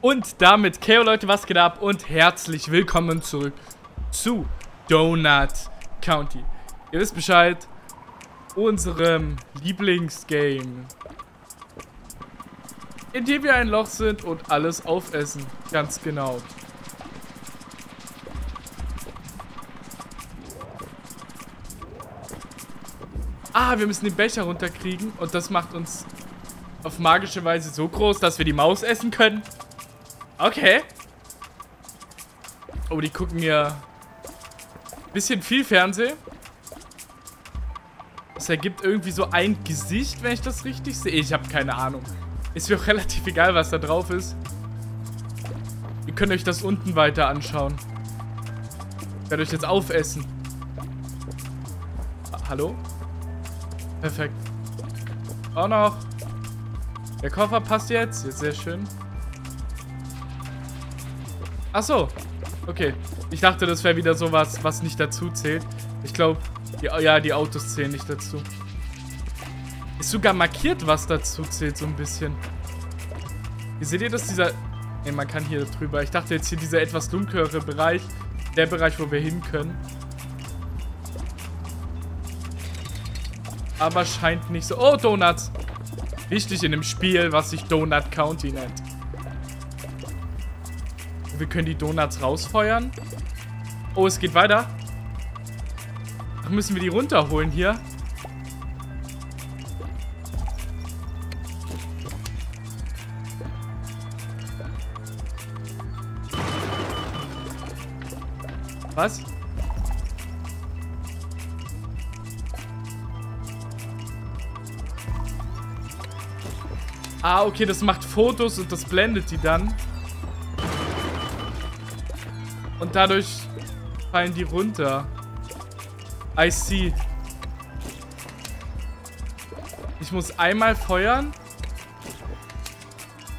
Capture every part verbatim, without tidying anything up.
Und damit, K O Leute, was geht ab? Und herzlich willkommen zurück zu Donut County. Ihr wisst Bescheid, unserem Lieblingsgame, in dem wir ein Loch sind und alles aufessen. Ganz genau. Ah, wir müssen den Becher runterkriegen und das macht uns auf magische Weise so groß, dass wir die Maus essen können. Okay. Oh, die gucken mir ein bisschen viel Fernsehen. Das ergibt irgendwie so ein Gesicht, wenn ich das richtig sehe. Ich habe keine Ahnung. Ist mir auch relativ egal, was da drauf ist. Ihr könnt euch das unten weiter anschauen. Ich werde euch jetzt aufessen. Ah, hallo? Perfekt. Auch noch. Der Koffer passt jetzt. Jetzt sehr schön. Ach so. Okay. Ich dachte, das wäre wieder sowas, was nicht dazu zählt. Ich glaube, ja, die Autos zählen nicht dazu. Ist sogar markiert, was dazu zählt, so ein bisschen. Hier seht ihr, dass dieser... Ne, man kann hier drüber. Ich dachte jetzt hier dieser etwas dunklere Bereich. Der Bereich, wo wir hin können. Aber scheint nicht so... Oh, Donuts! Wichtig in dem Spiel, was sich Donut County nennt. Wir können die Donuts rausfeuern. Oh, es geht weiter. Ach, müssen wir die runterholen hier? Was? Ah, okay, das macht Fotos und das blendet die dann. Und dadurch fallen die runter. I see. Ich muss einmal feuern.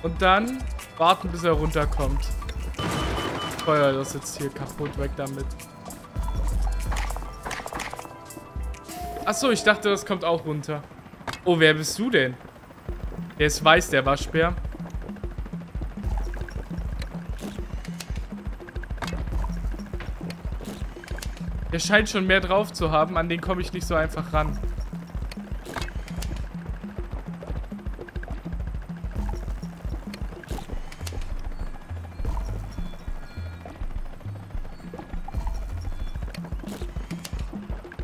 Und dann warten, bis er runterkommt. Ich feuer das jetzt hier kaputt, weg damit. Achso, ich dachte, das kommt auch runter. Oh, wer bist du denn? Der ist weiß, der Waschbär. Der scheint schon mehr drauf zu haben. An den komme ich nicht so einfach ran.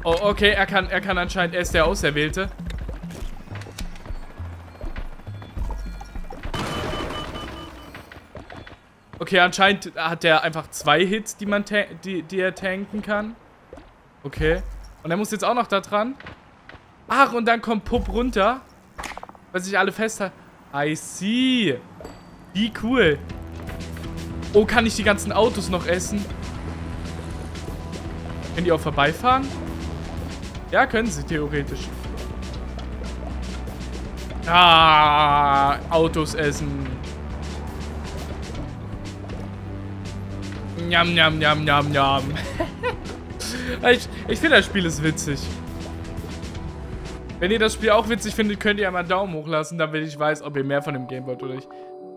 Oh, okay. Er kann, er kann anscheinend... Er ist der Auserwählte. Okay, anscheinend hat der einfach zwei Hits, die man die, die er tanken kann. Okay. Und er muss jetzt auch noch da dran. Ach, und dann kommt Pup runter. Weil sich alle festhalten. I see. Wie cool. Oh, kann ich die ganzen Autos noch essen? Können die auch vorbeifahren? Ja, können sie theoretisch. Ah, Autos essen. Njam, njam, njam, njam, njam. Ich, ich finde, das Spiel ist witzig. Wenn ihr das Spiel auch witzig findet, könnt ihr einmal einen Daumen hoch lassen, damit ich weiß, ob ihr mehr von dem Game wollt oder nicht.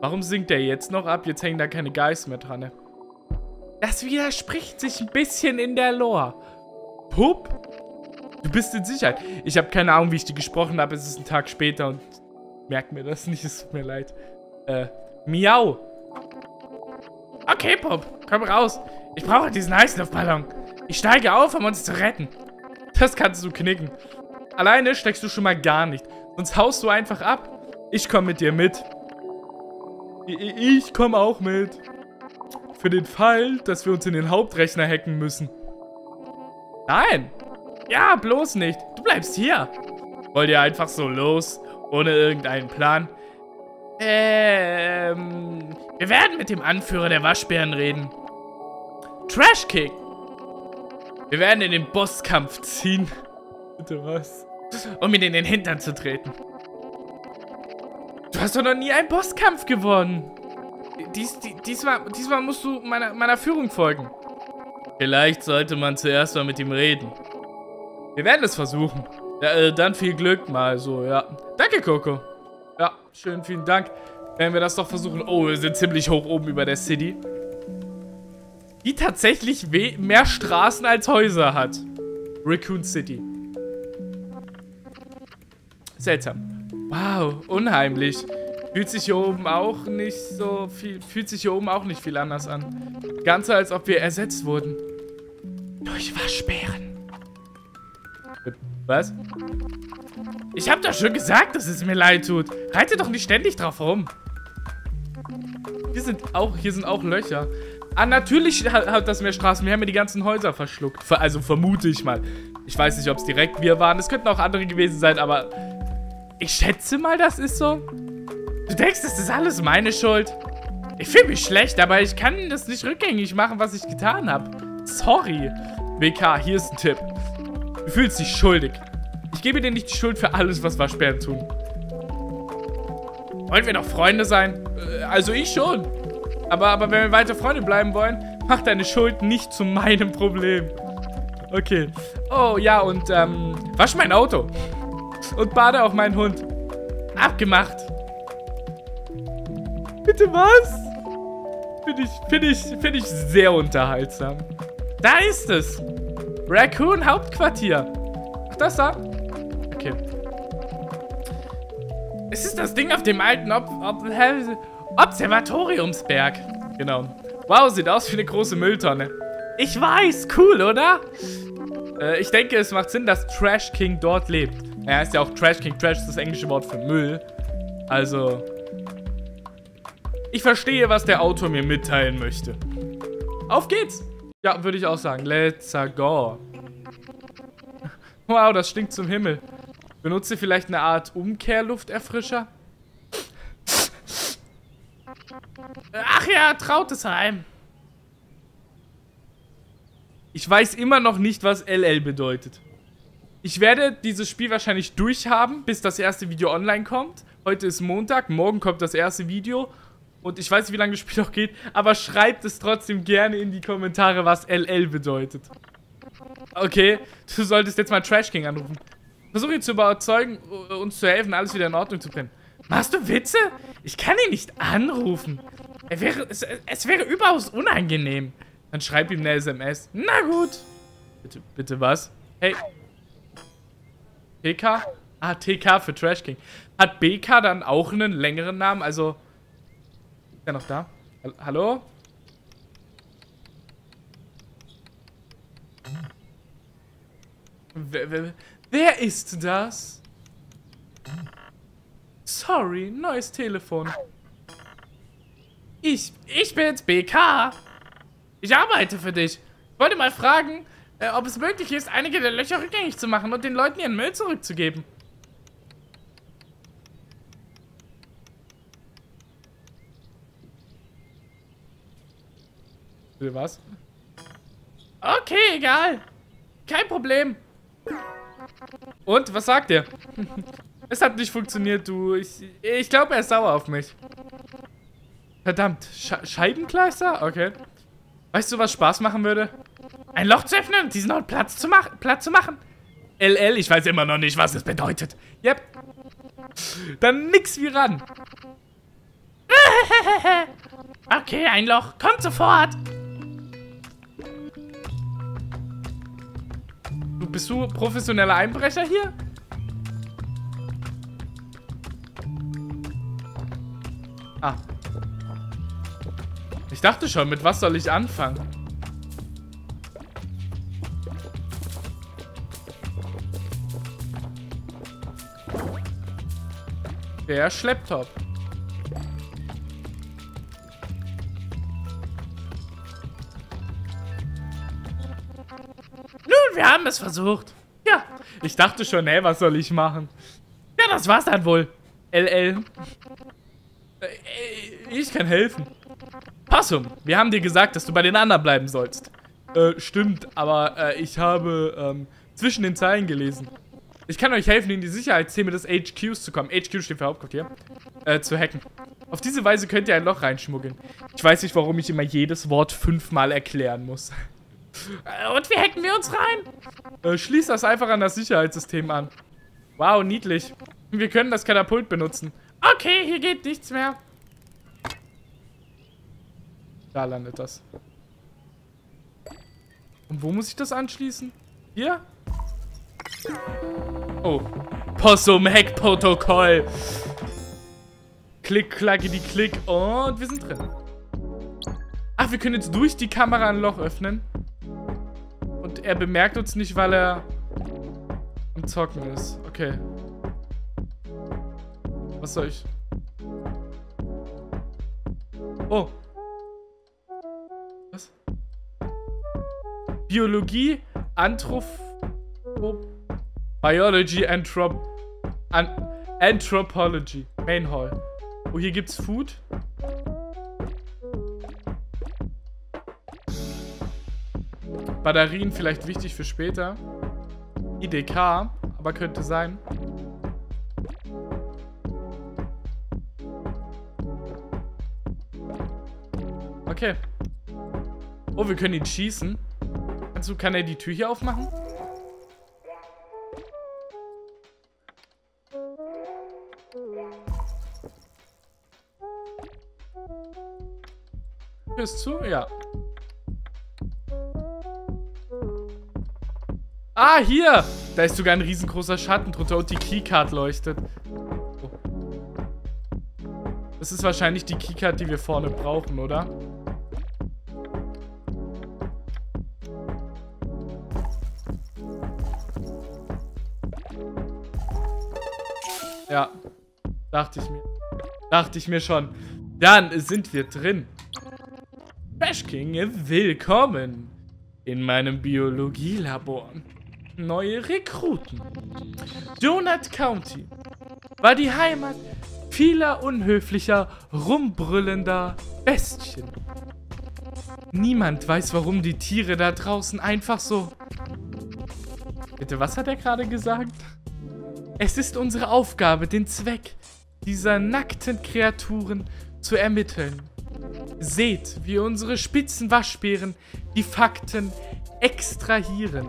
Warum sinkt der jetzt noch ab? Jetzt hängen da keine Geister mehr dran. Ne? Das widerspricht sich ein bisschen in der Lore. Pup, du bist in Sicherheit. Ich habe keine Ahnung, wie ich die gesprochen habe. Es ist ein Tag später und merkt mir das nicht. Es tut mir leid. Äh, miau. Okay, Pup, komm raus. Ich brauche diesen Heißluftballon. Ich steige auf, um uns zu retten. Das kannst du knicken. Alleine steckst du schon mal gar nicht. Sonst haust du einfach ab. Ich komme mit dir mit. Ich komme auch mit. Für den Fall, dass wir uns in den Hauptrechner hacken müssen. Nein. Ja, bloß nicht. Du bleibst hier. Wollt ihr einfach so los? Ohne irgendeinen Plan? Ähm... Wir werden mit dem Anführer der Waschbären reden. Trashkick. Wir werden in den Bosskampf ziehen. Bitte was? Um ihn in den Hintern zu treten. Du hast doch noch nie einen Bosskampf gewonnen. Dies, dies, diesmal, diesmal musst du meiner, meiner Führung folgen. Vielleicht sollte man zuerst mal mit ihm reden. Wir werden es versuchen. Ja, äh, dann viel Glück mal so, ja. Danke, Coco. Ja, schön, vielen Dank. Werden wir das doch versuchen. Oh, wir sind ziemlich hoch oben über der City. Die tatsächlich mehr Straßen als Häuser hat. Raccoon City. Seltsam. Wow, unheimlich. Fühlt sich hier oben auch nicht so viel... Fühlt sich hier oben auch nicht viel anders an. Ganz so, als ob wir ersetzt wurden. Durch Waschbären. Was? Ich hab doch schon gesagt, dass es mir leid tut. Reite doch nicht ständig drauf rum. Hier sind auch, hier sind auch Löcher. Ah, natürlich hat das mehr Straßen. Wir haben ja die ganzen Häuser verschluckt. Also vermute ich mal. Ich weiß nicht, ob es direkt wir waren. Es könnten auch andere gewesen sein, aber... Ich schätze mal, das ist so. Du denkst, das ist alles meine Schuld? Ich fühle mich schlecht, aber ich kann das nicht rückgängig machen, was ich getan habe. Sorry. W K, hier ist ein Tipp. Du fühlst dich schuldig. Ich gebe dir nicht die Schuld für alles, was Waschbären tun. Wollen wir doch Freunde sein? Also ich schon. Aber, aber wenn wir weiter Freunde bleiben wollen, mach deine Schuld nicht zu meinem Problem. Okay. Oh, ja, und ähm, wasch mein Auto. Und bade auch meinen Hund. Abgemacht. Bitte was? Finde ich, find ich, find ich sehr unterhaltsam. Da ist es. Raccoon Hauptquartier. Ach, das da? Okay. Es ist das Ding auf dem alten Ob Ob Observatoriumsberg. Genau. Wow, sieht aus wie eine große Mülltonne. Ich weiß, cool, oder? Äh, ich denke, es macht Sinn, dass Trash King dort lebt. Er heißt ja auch Trashkick. Trash ist das englische Wort für Müll. Also. Ich verstehe, was der Autor mir mitteilen möchte. Auf geht's! Ja, würde ich auch sagen. Let's go. Wow, das stinkt zum Himmel. Benutzt ihr vielleicht eine Art Umkehrlufterfrischer? Ach ja, trautes Heim. Ich weiß immer noch nicht, was L L bedeutet. Ich werde dieses Spiel wahrscheinlich durchhaben, bis das erste Video online kommt. Heute ist Montag, morgen kommt das erste Video. Und ich weiß nicht, wie lange das Spiel noch geht, aber schreibt es trotzdem gerne in die Kommentare, was L L bedeutet. Okay, du solltest jetzt mal Trash King anrufen. Versuche ihn zu überzeugen, uns zu helfen, alles wieder in Ordnung zu bringen. Machst du Witze? Ich kann ihn nicht anrufen. Er wäre, es, es wäre überaus unangenehm. Dann schreib ihm eine S M S. Na gut. Bitte, bitte was? Hey. T K? Ah, T K für Trash King. Hat B K dann auch einen längeren Namen? Also, ist er noch da? Hallo? Wer, wer, wer ist das? Sorry, neues Telefon. Ich, ich bin jetzt B K. Ich arbeite für dich. Ich wollte mal fragen... Äh, ob es möglich ist, einige der Löcher rückgängig zu machen und den Leuten ihren Müll zurückzugeben. Was? Okay, egal. Kein Problem. Und, was sagt ihr? Es hat nicht funktioniert, du. Ich, ich glaube, er ist sauer auf mich. Verdammt. Sch- Scheibenkleister? Okay. Weißt du, was Spaß machen würde? Ein Loch zu öffnen und diesen Ort Platz zu, mach Platz zu machen? L L, ich weiß immer noch nicht, was es bedeutet. Yep. Dann nix wie ran. Okay, ein Loch. Kommt sofort. Du bist du professioneller Einbrecher hier? Ah. Ich dachte schon, mit was soll ich anfangen? Der Schlepptop. Nun, wir haben es versucht. Ja, ich dachte schon, hey, was soll ich machen? Ja, das war's dann wohl. L L. Ich kann helfen. Passum, wir haben dir gesagt, dass du bei den anderen bleiben sollst. Äh, stimmt, aber äh, ich habe ähm, zwischen den Zeilen gelesen. Ich kann euch helfen, in die Sicherheitszone des H Qs zu kommen. H Q steht für Hauptquartier. Äh, zu hacken. Auf diese Weise könnt ihr ein Loch reinschmuggeln. Ich weiß nicht, warum ich immer jedes Wort fünfmal erklären muss. Und wie hacken wir uns rein? Äh, schließ das einfach an das Sicherheitssystem an. Wow, niedlich. Wir können das Katapult benutzen. Okay, hier geht nichts mehr. Da landet das. Und wo muss ich das anschließen? Hier? Oh. Possum-Hack-Protokoll. Klick, klacke, die Klick. Und wir sind drin. Ach, wir können jetzt durch die Kamera ein Loch öffnen. Und er bemerkt uns nicht, weil er am Zocken ist. Okay. Was soll ich? Oh. Was? Biologie, Anthrop... Biology, Anthrop... An Anthropology. Main Hall. Oh, hier gibt's Food. Batterien vielleicht wichtig für später. I D K, aber könnte sein. Okay. Oh, wir können ihn schießen. Kannst du, kann er die Tür hier aufmachen? Tür ist zu? Ja. Ah, hier! Da ist sogar ein riesengroßer Schatten drunter und die Keycard leuchtet. Oh. Das ist wahrscheinlich die Keycard, die wir vorne brauchen, oder? Ja, dachte ich mir. Dachte ich mir schon. Dann sind wir drin. Trashking, willkommen in meinem Biologielabor. Neue Rekruten. Donut County war die Heimat vieler unhöflicher, rumbrüllender Bestien. Niemand weiß, warum die Tiere da draußen einfach so... Bitte, was hat er gerade gesagt? Es ist unsere Aufgabe, den Zweck dieser nackten Kreaturen zu ermitteln. Seht, wie unsere spitzen Waschbären die Fakten extrahieren.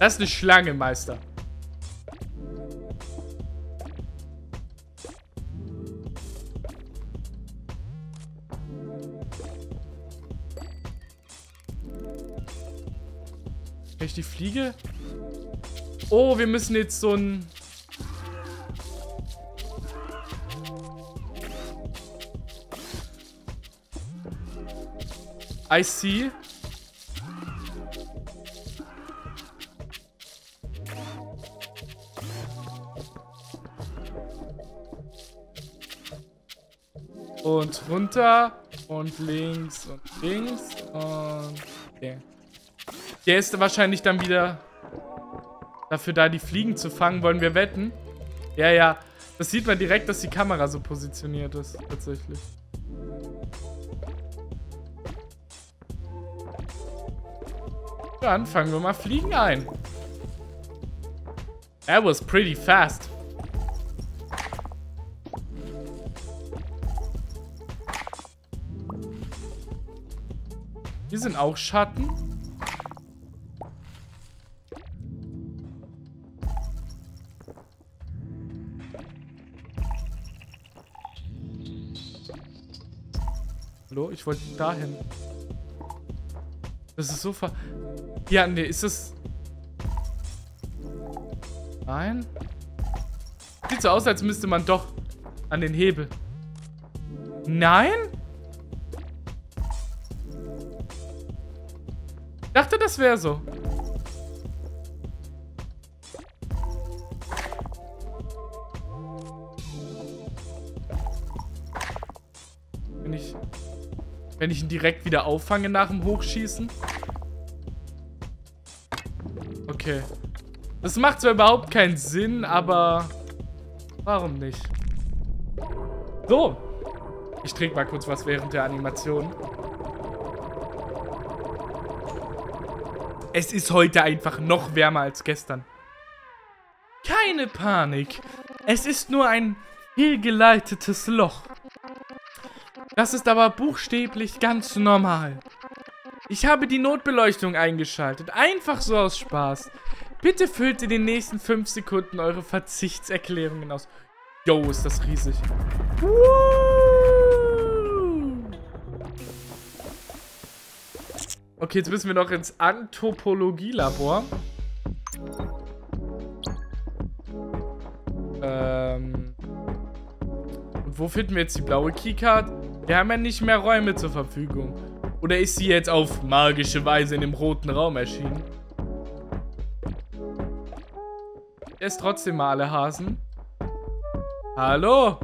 Das ist eine Schlange, Meister. Ich die Fliege? Oh, wir müssen jetzt so ein... I see. Und runter. Und links und links. Und... Okay. Der ist wahrscheinlich dann wieder dafür da, die Fliegen zu fangen. Wollen wir wetten? Ja, ja. Das sieht man direkt, dass die Kamera so positioniert ist. Tatsächlich. Dann fangen wir mal Fliegen ein. That was pretty fast. Hier sind auch Schatten. Ich wollte dahin. Das ist so ver... Ja, nee, ist das... Nein? Sieht so aus, als müsste man doch an den Hebel. Nein? Ich dachte, das wäre so. Bin ich... Wenn ich ihn direkt wieder auffange nach dem Hochschießen. Okay. Das macht zwar überhaupt keinen Sinn, aber... Warum nicht? So. Ich trinke mal kurz was während der Animation. Es ist heute einfach noch wärmer als gestern. Keine Panik. Es ist nur ein fehlgeleitetes Loch. Das ist aber buchstäblich ganz normal. Ich habe die Notbeleuchtung eingeschaltet. Einfach so aus Spaß. Bitte füllt in den nächsten fünf Sekunden eure Verzichtserklärungen aus. Yo, ist das riesig. Okay, jetzt müssen wir noch ins Anthropologie-Labor. Ähm. Und wo finden wir jetzt die blaue Keycard? Wir haben ja nicht mehr Räume zur Verfügung. Oder ist sie jetzt auf magische Weise in dem roten Raum erschienen? Er ist trotzdem mal alle Hasen. Hallo?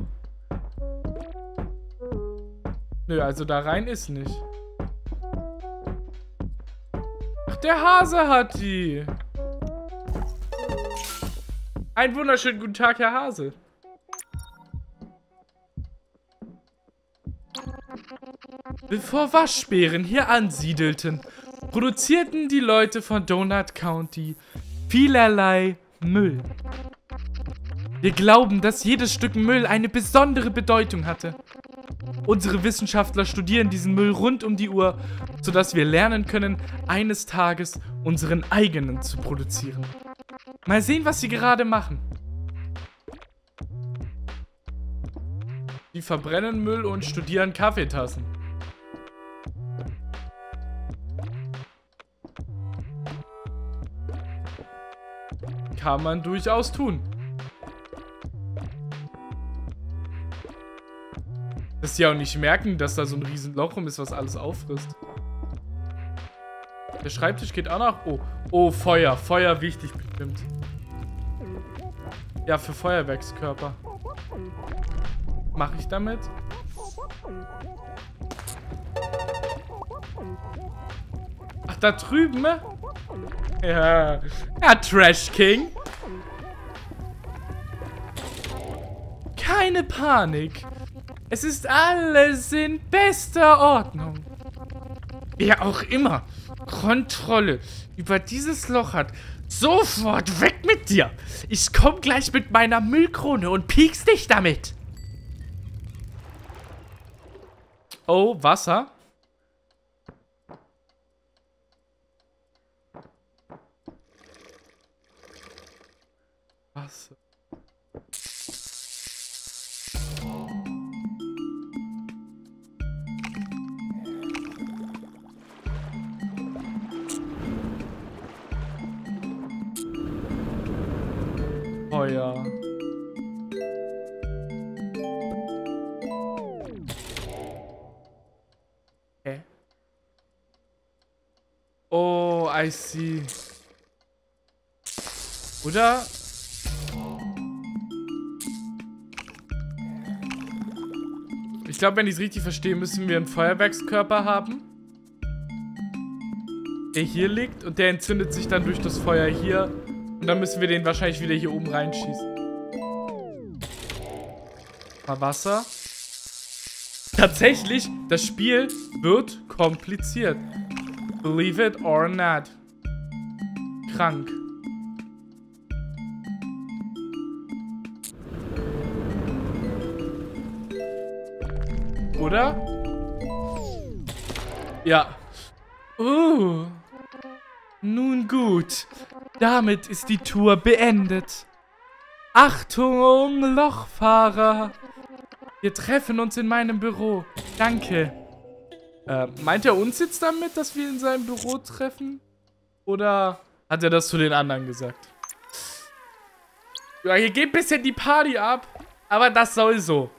Nö, also da rein ist nicht. Ach, der Hase hat die. Einen wunderschönen guten Tag, Herr Hase. Bevor Waschbären hier ansiedelten, produzierten die Leute von Donut County vielerlei Müll. Wir glauben, dass jedes Stück Müll eine besondere Bedeutung hatte. Unsere Wissenschaftler studieren diesen Müll rund um die Uhr, sodass wir lernen können, eines Tages unseren eigenen zu produzieren. Mal sehen, was sie gerade machen. Die verbrennen Müll und studieren Kaffeetassen. Kann man durchaus tun. Dass sie auch nicht merken, dass da so ein riesen Loch rum ist, was alles auffrisst. Der Schreibtisch geht auch noch. Oh, oh, Feuer. Feuer wichtig bestimmt. Ja, für Feuerwerkskörper. Mache ich damit? Ach, da drüben? Ja. Ja, Trash King. Keine Panik. Es ist alles in bester Ordnung. Wer auch immer Kontrolle über dieses Loch hat, sofort weg mit dir. Ich komm gleich mit meiner Müllkrone und piekst dich damit. Oh, Wasser. Wasser. Feuer. Hä? Oh, I see. Oder? Ich glaube, wenn ich es richtig verstehe, müssen wir einen Feuerwerkskörper haben. Der hier liegt und der entzündet sich dann durch das Feuer hier. Und dann müssen wir den wahrscheinlich wieder hier oben reinschießen. Mal Wasser. Tatsächlich, das Spiel wird kompliziert. Believe it or not. Krank. Oder? Ja. Uh. Nun gut. Damit ist die Tour beendet. Achtung, Lochfahrer. Wir treffen uns in meinem Büro. Danke. Äh, meint er uns jetzt damit, dass wir in seinem Büro treffen? Oder hat er das zu den anderen gesagt? Ja, hier geht ein bisschen die Party ab. Aber das soll so.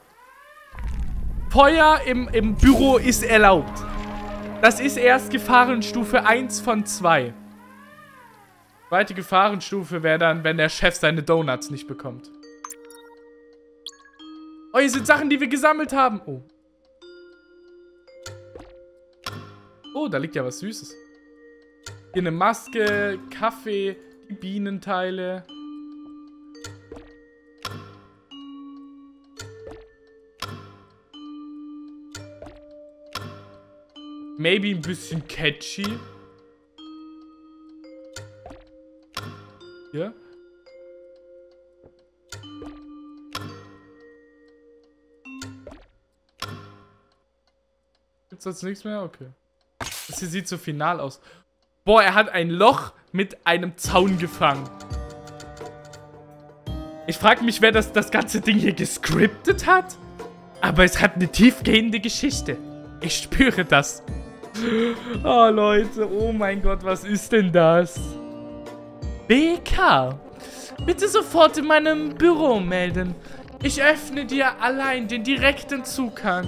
Feuer im, im Büro ist erlaubt. Das ist erst Gefahrenstufe eins von zwei. Zweite Gefahrenstufe wäre dann, wenn der Chef seine Donuts nicht bekommt. Oh, hier sind Sachen, die wir gesammelt haben. Oh. Oh, da liegt ja was Süßes. Hier eine Maske, Kaffee, die Bienenteile. Maybe ein bisschen catchy. Hier. Gibt's sonst nichts mehr? Okay. Das hier sieht so final aus. Boah, er hat ein Loch mit einem Zaun gefangen. Ich frage mich, wer das, das ganze Ding hier gescriptet hat. Aber es hat eine tiefgehende Geschichte. Ich spüre das. Oh, Leute. Oh mein Gott, was ist denn das? B K. Bitte sofort in meinem Büro melden. Ich öffne dir allein den direkten Zugang.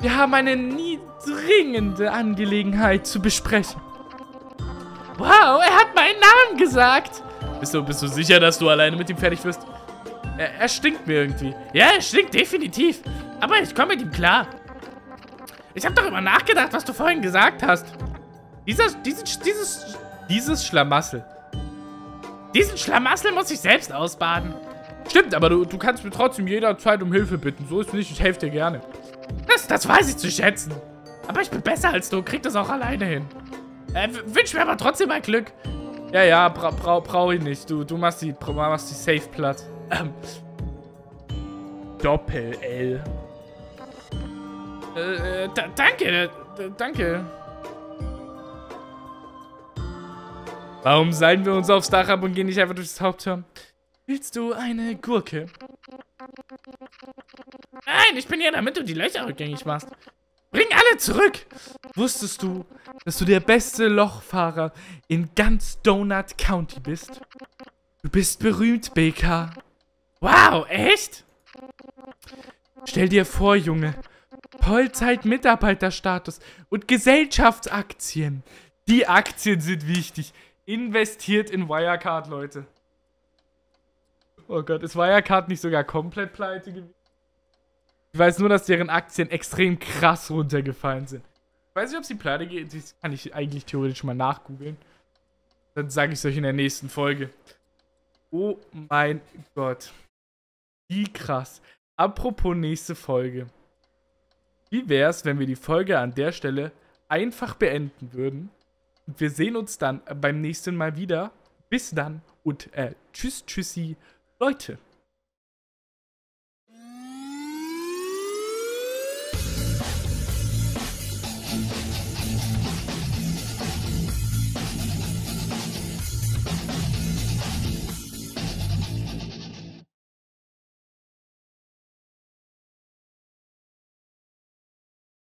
Wir haben eine nie dringende Angelegenheit zu besprechen. Wow, er hat meinen Namen gesagt. Bist du, bist du sicher, dass du alleine mit ihm fertig wirst? Er, er stinkt mir irgendwie. Ja, er stinkt definitiv. Aber ich komme mit ihm klar. Ich habe darüber nachgedacht, was du vorhin gesagt hast. Dieser, dieses, dieses, dieses Schlamassel. Diesen Schlamassel muss ich selbst ausbaden. Stimmt, aber du, du kannst mir trotzdem jederzeit um Hilfe bitten. So ist es nicht, ich helfe dir gerne. Das, das weiß ich zu schätzen. Aber ich bin besser als du, krieg das auch alleine hin. Äh, wünsch mir aber trotzdem mal Glück. Ja, ja, bra bra brauch ich nicht. Du, du machst die, machst die safe platt. Ähm. Doppel-L. Äh, äh danke, danke. Warum seien wir uns aufs Dach ab und gehen nicht einfach durchs Haupttor? Willst du eine Gurke? Nein, ich bin hier, damit du die Löcher rückgängig machst. Bring alle zurück! Wusstest du, dass du der beste Lochfahrer in ganz Donut County bist? Du bist berühmt, B K. Wow, echt? Stell dir vor, Junge. Vollzeit-Mitarbeiterstatus und Gesellschaftsaktien. Die Aktien sind wichtig. Investiert in Wirecard, Leute. Oh Gott, ist Wirecard nicht sogar komplett pleite gewesen? Ich weiß nur, dass deren Aktien extrem krass runtergefallen sind. Ich weiß nicht, ob sie pleite geht. Das kann ich eigentlich theoretisch mal nachgoogeln. Dann sage ich es euch in der nächsten Folge. Oh mein Gott. Wie krass. Apropos nächste Folge. Wie wäre es, wenn wir die Folge an der Stelle einfach beenden würden? Und wir sehen uns dann beim nächsten Mal wieder. Bis dann und äh, tschüss, tschüssi, Leute.